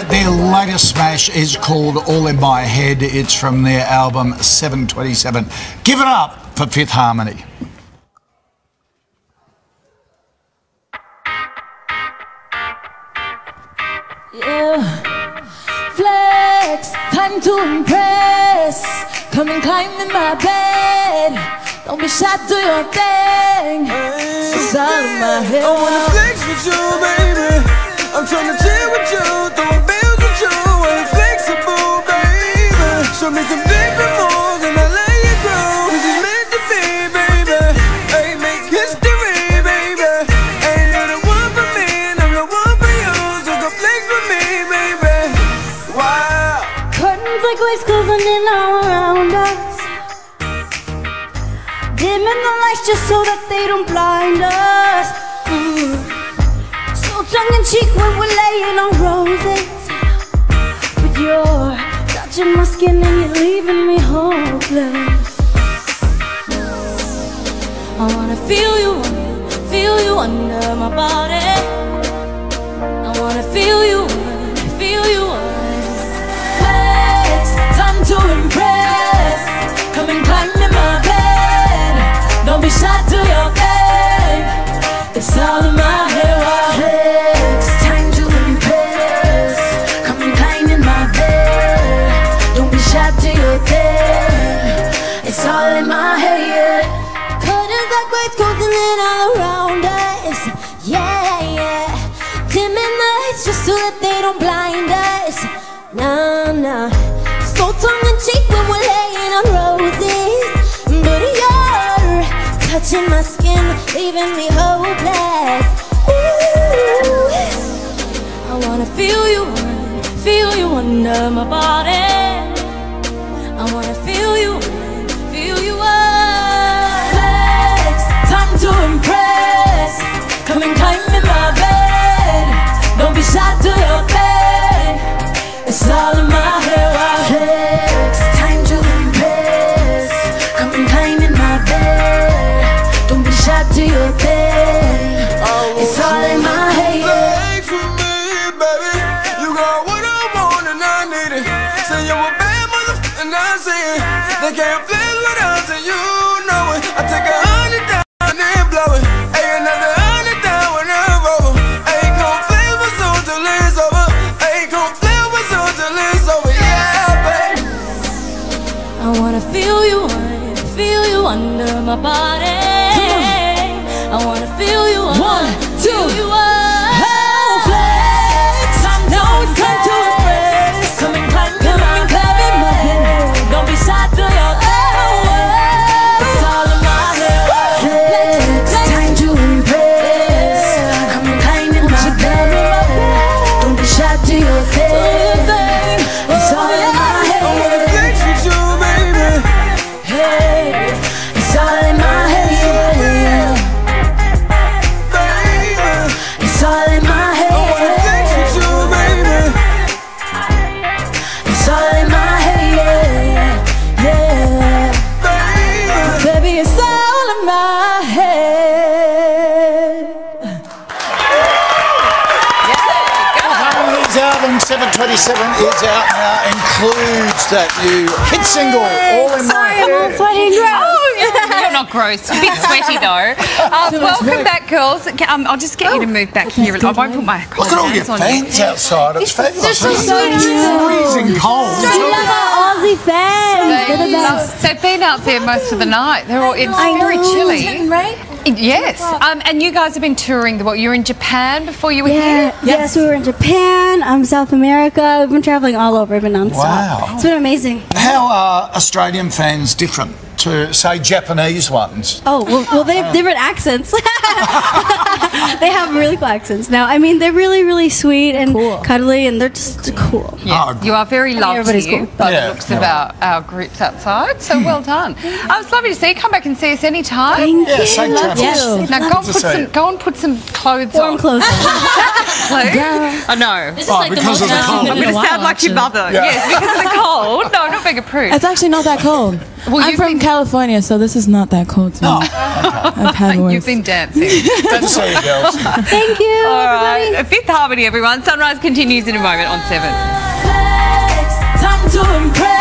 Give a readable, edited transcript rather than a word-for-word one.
Their latest smash is called All In My Head. It's from their album 7/27. Give it up for Fifth Harmony. Yeah. Flex, time to impress. Come and climb in my bed. Don't be shy, do your thing. It's all in my head. I wanna flex with you, baby. I'm trying to chill with you. Show me some different moves and I'll let you go. This is meant to be, baby. I make history, baby. Ain't no the one for me, no the one for you. So go flex with me, baby. Wow. Curtains like waves closing all around us. Dimming the lights just so that they don't blind us. So tongue in cheek when we're laying on roses. But you're touching my skin and you're leaving me hopeless. I wanna feel you under my body. I wanna feel you Flex, time to impress. Come and climb in my bed. Don't be shy, do your thing. It's all in my head. It's all in my head. Curtains like waves closing all around us. Yeah, yeah. Dimming the lights just so that they don't blind us. Nah, nah. So tongue in cheek when we're laying on roses. But you're touching my skin, leaving me hopeless. Ooh. I wanna feel you under my body. I wanna feel you. It's all in my head. Flex, time to impress. Come and climb in my bed. Don't be shy, do your thing. It's all in my head. Flex with me, baby. You got what I want and I need it. Say you're a bad motherfucker and I see it. They can't flex with us and you know it. I take a 100,000 and blow it. Hey, another 100,000 when I roll. Ain't gon' flex with us till it's over. Ain't gon' flex. I wanna feel you under my body. I wanna feel you under. 1, 2, flex. I'm down to impress. Come and climb in my bed. Don't be shy, do your thing. It's all in my head. Flex, time to impress. Come and climb in my bed. Don't be shy, do your thing. It's all in my head. It's all in my head. It's all in my head. It's all in my head. Yeah. Baby, it's all in my head. Harmony's album 7/27 is out now. Includes that new hit single, All In My Head. You're not gross. A bit sweaty though. Welcome back, girls. I'll just get you to move back here. I won't put my. Look at all your fans outside. It's fabulous. It's freezing cold. We love our Aussie fans. They've been out there most of the night. They're all. It's very chilly, right? Yes. And you guys have been touring the world. You were in Japan before you were here. Yes, we were in Japan. South America. We've been traveling all over. We've been nonstop. Wow. It's been amazing. How are Australian fans different to, say, Japanese ones? Oh, well they have different accents. They have really cool accents now. I mean, they're really sweet and cool. Cuddly, and they're just cool. Yeah. You are very loved here by the looks of our groups outside, so well done. It's lovely to see you. Come back and see us anytime. Thank you. Yes. Now go and put some clothes on. Warm clothes on. I know. This is like the most cold. I'm going to sound like your mother. Yes, because of the cold. No, I'm not being a prude. It's actually not that cold. Well, I'm from California, so this is not that cold to me. Oh, okay. I've had worse. You've been dancing. That's all you go. Thank you. All right. Fifth Harmony, everyone. Sunrise continues in a moment on 7. Time to impress.